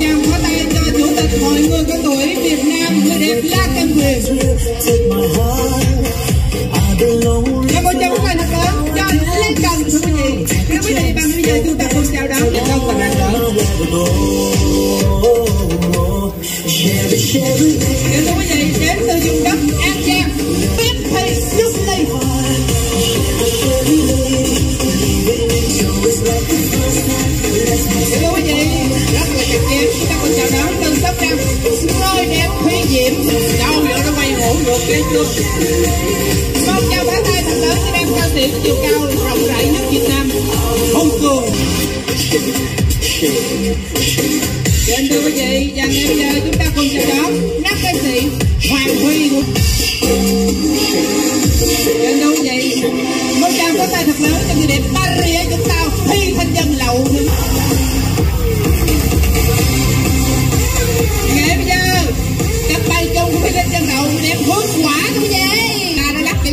Chào có tay cho chủ tịch Hội người có tuổi Việt Nam, người đẹp lá cam quyền. Cảm ơn chào quý vị đã có cho lên cần thưa quý vị. Nếu quý vị bằng bây giờ chúng ta cùng chào đón thành công và rạng rỡ. Nếu thưa quý vị đến từ vùng đất An Giang, em thấy giúp đây. Thưa quý vị rất là chặt chém, chúng ta còn chào đón Tân Sóc Trăng, nơi đẹp huy diễm, đâu nữa nó quay hổ ngược cái chuông. Con chào phá tay thật lớn cho em cao tiệm chiều cao rộng rãi nhất Việt Nam, Hùng Cường. Đến thưa quý vị và ngay bây giờ chúng ta cùng chào đón nam ca sĩ Hoàng Huy. Đến thưa quý vị, con chào phá tay thật lớn cho người đẹp Paris chúng ta, Huy Thanh Dân Lậu. Ngay bây giờ cặp bài chung của Huy Thanh Dân Lậu đẹp hút quả thưa quý vị. Ta đã lắp cái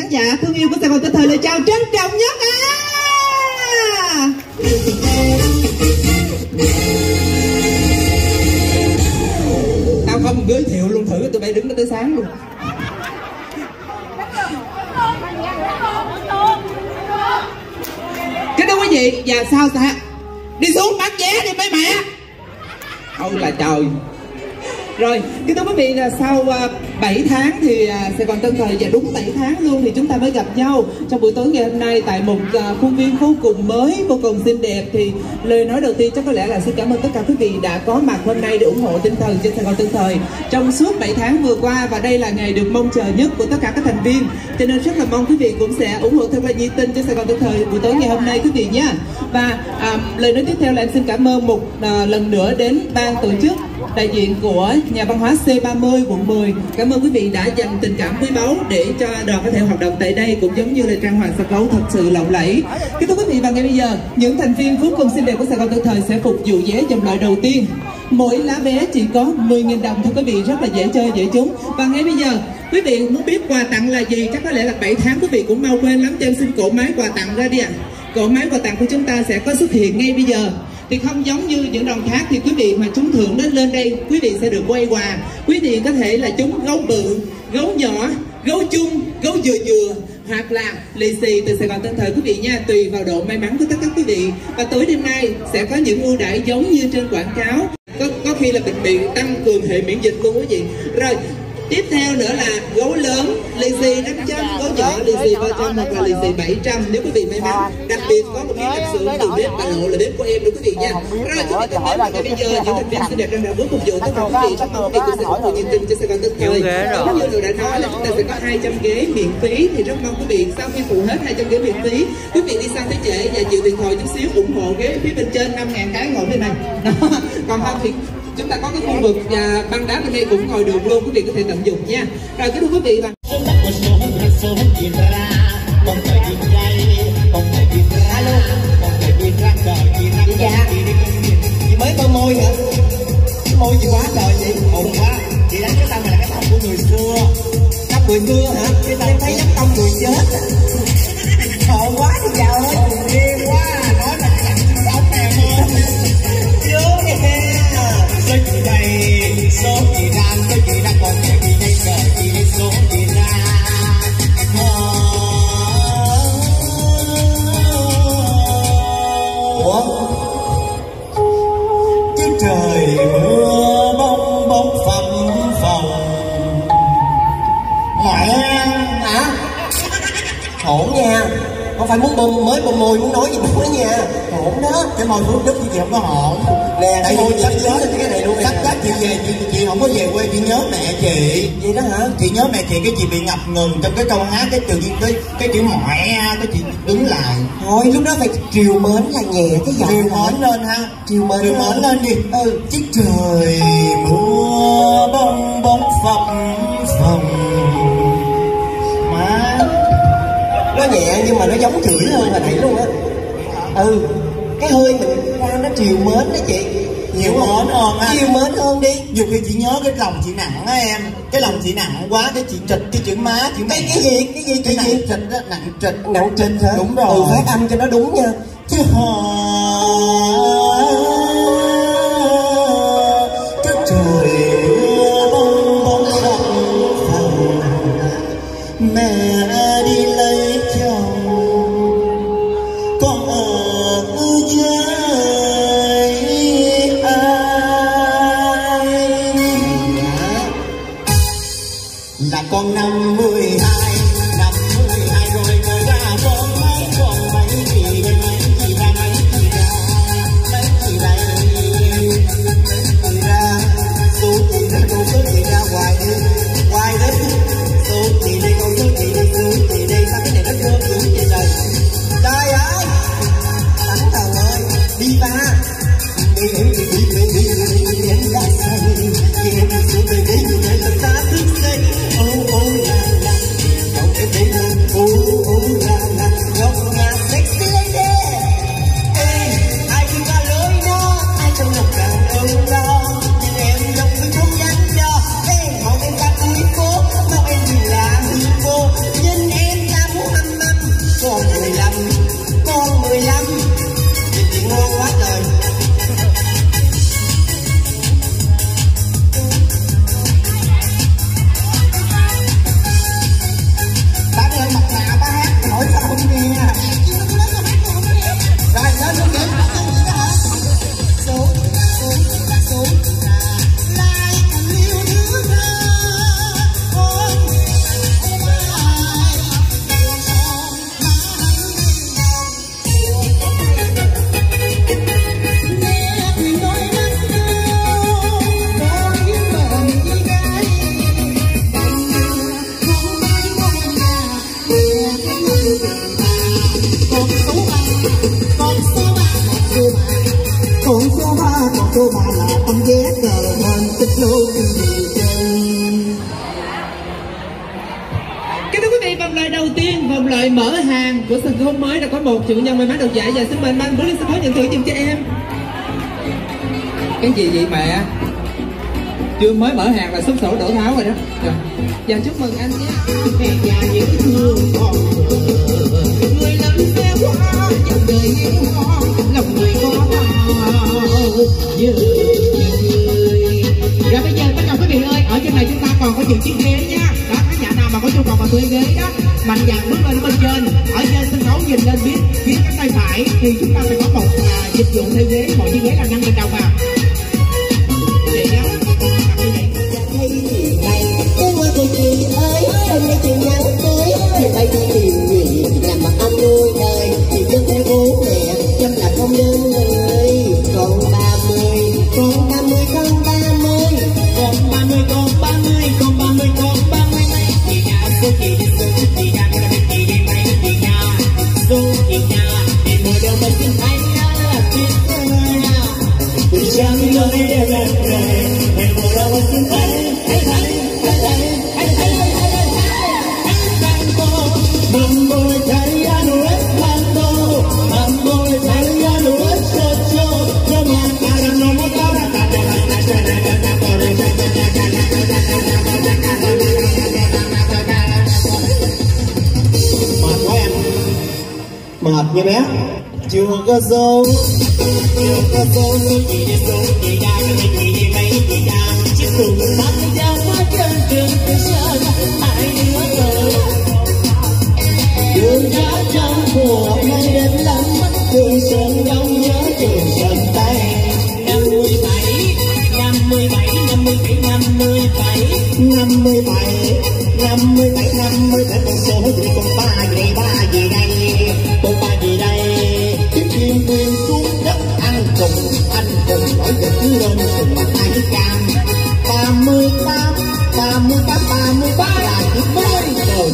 Khán giả thương yêu của Sài Gòn Tinh Thời lời chào trân trọng nhất Tao không giới thiệu luôn thử, tụi bay đứng tới sáng luôn. Kính thưa quý vị và sao ta đi xuống bán vé đi mấy mẹ. Ôi là trời. Rồi, kính thưa quý vị là sau 7 tháng thì Sài Gòn Tân Thời và đúng 7 tháng luôn thì chúng ta mới gặp nhau trong buổi tối ngày hôm nay tại một khuôn viên vô cùng mới, vô cùng xinh đẹp. Thì lời nói đầu tiên chắc có lẽ là xin cảm ơn tất cả quý vị đã có mặt hôm nay để ủng hộ tinh thần trên Sài Gòn Tân Thời trong suốt 7 tháng vừa qua, và đây là ngày được mong chờ nhất của tất cả các thành viên, cho nên rất là mong quý vị cũng sẽ ủng hộ thật là nhiệt tình cho Sài Gòn Tân Thời buổi tối ngày hôm nay quý vị nhé. Và lời nói tiếp theo là em xin cảm ơn một lần nữa đến ban tổ chức, đại diện của nhà văn hóa C30 quận 10. Cảm ơn quý vị đã dành tình cảm quý báu để cho đoàn có thể hoạt động tại đây, cũng giống như là trang hoàng sân khấu thật sự lộng lẫy. Kính thưa quý vị, và ngay bây giờ những thành viên cuối cùng xinh đẹp của Sài Gòn Tân Thời sẽ phục vụ vé dòng loại đầu tiên. Mỗi lá vé chỉ có 10.000 đồng thôi quý vị, rất là dễ chơi dễ trúng. Và ngay bây giờ quý vị muốn biết quà tặng là gì, chắc có lẽ là 7 tháng quý vị cũng mau quên lắm, cho em xin cỗ máy quà tặng ra đi ạ. Cỗ máy quà tặng của chúng ta sẽ có xuất hiện ngay bây giờ. Thì không giống như những đồng khác thì quý vị mà trúng thưởng đến lên đây quý vị sẽ được quay quà. Quý vị có thể là trúng gấu bự, gấu nhỏ, gấu chung, gấu dừa hoặc là lì xì từ Sài Gòn Tân Thời quý vị nha, tùy vào độ may mắn của tất cả quý vị. Và tối đêm nay sẽ có những ưu đãi giống như trên quảng cáo, có khi là bệnh viện tăng cường hệ miễn dịch luôn quý vị. Rồi tiếp theo nữa là gấu lớn lì xì 500, gấu nhỏ lì xì 300 hoặc là lì xì 700 nếu quý vị may mắn. Đặc biệt có một cái đặc sự từ bếp Bà Lộ là bếp của em đó quý vị nha. Rồi quý vị cảm ơn và bây giờ những thành viên xinh đẹp đang đào bước phục vụ tất cả quý vị. Tất cả quý vị cũng sẽ phục vụ nhiệt tình cho Sài Gòn Tân Thời. Cũng như đã nói là chúng ta sẽ có 200 ghế miễn phí, thì rất mong quý vị sau khi phụ hết 200 ghế miễn phí, quý vị đi sang phía trễ và chịu điện thoại chút xíu ủng hộ ghế phía bên trên 5.000 cái ngồi bên này. Còn không thì chúng ta có cái khu vực và băng đá bên đây cũng ngồi được luôn, quý vị có thể tận dụng nha. Rồi kính thưa quý vị chị mới tô môi hả? Môi chị quá trời chị, ổn quá. Chị đánh cái tông này là cái tông của người xưa. Tóc người xưa hả? Cái tông thấy giống tông người chết. Sợ quá đi chào ơi. Điên quá, nói là đánh tóc này thôi. Chị đây số chị ra, số chị ra còn chạy đi đây chờ chị đi số chị ra. Ủa? Trên trời mưa bông bông phầm phồng. Ngoại hả? Hổn nha. không phải muốn bơm mới bơm môi muốn nói gì nữa nha. Hổn đó, cái môi phước đức với chị không có hổn nè. Tại vì sắp chết thì cái này luôn. Sắp chết chị về chị không có về quê, chị nhớ mẹ chị. Vậy đó hả? Chị nhớ mẹ chị, cái chị bị ngập ngừng trong cái câu hát, cái tự nhiên cái chữ mẹ cái chị đứng lại. Thôi lúc đó phải triều mến là nhẹ cái giọng. Triều mến lên ha, triều mến lên đi. Ừ, chiếc trời mưa bông bông phập phồng. Nó nhẹ nhưng mà nó giống chửi hơn hồi nãy luôn á. Ừ, cái hơi mình ra nó triều mến đó chị. Nhiều mến hơn ha, triều mến hơn đi. Dù khi chị nhớ cái lòng chị nặng á em. Cái lòng chị nặng quá, cái chị trịch cái chữ má chị. Cái gì trịch đó, nặng trịch hả? Đúng rồi. Ừ, phát âm cho nó đúng nha. Chứ cái trời bông bông bông mẹ đi lấy. Con 52 rồi mới ra con mấy chị ra mấy chị ra số chị ra hoài đấy số chị đây con số chị đây sao cái này nó thương chị vậy trời. Trời ơi bắn tàu ơi đi ba mở hàng của sân khấu mới đã có 1 triệu nhân may mắn được giải. Và xin mời ban tổ chức sân khấu nhận thưởng giùm cho em. Cái gì vậy mẹ? Chưa mới mở hàng là xúc sổ đổ tháo rồi đó. Rồi. Và chúc mừng anh nhé. Nhà những thương con người lớn xe hoa trong đời yêu lòng người có rồi. Bây giờ bắt đầu quý vị ơi, ở trên này chúng ta còn có những chiếc ghế nha. Đó, các nhà nào mà có nhu cầu mà thuê ghế đó, mạnh dạn bước lên bên trên. Ở trên sân khấu nhìn lên biết phía cánh tay phải thì chúng ta phải có một dịch vụ thay ghế. Mọi chiếc ghế là 5.000 đồng à. Để đó thấy gì này cái qua từ chị ơi hôm nay chị nắng tới thì bay đi tìm gì làm mà ông nuôi đời thì cho theo bố mẹ chăm là không nên ơi. Mệt như bé chưa có dấu chị đi xuống chị ra cái chị đi mấy chị ra chiếc cùng mắt nhau quá chân trường cứ sợ hai đứa rồi đường ra trong mùa nay đến lắm mắt cười sơn đông nhớ trường sơn tây 57 số thì còn 3 gì đây tụi bay gì đây? Chiếc chim quyên xuống đất anh cùng nổi giật cứ lên cùng mặt hai cam. 38 là chiếc bơi đầu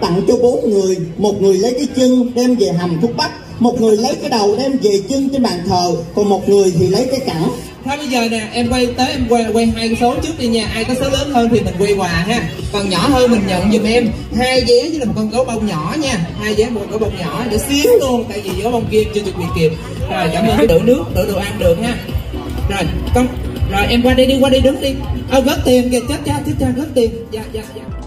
tặng cho 4 người, 1 người lấy cái chân đem về hầm thuốc bắc, 1 người lấy cái đầu đem về chân trên bàn thờ, còn 1 người thì lấy cái cẳng. Thôi bây giờ nè, em quay tới em quay 2 số trước đi nha, ai có số lớn hơn thì mình quay quà ha, còn nhỏ hơn mình nhận giùm em 2 vé với là 1 con gấu bông nhỏ nha, 2 vé 1 con gấu bông nhỏ để xíu luôn, tại vì gấu bông kia chưa chuẩn bị kịp. Rồi cảm ơn, đổ nước đổ đồ ăn được ha. Rồi con, rồi em qua đây đi, đứng đi. Gớt tiền kìa, chết cha, gớt tiền. Dạ.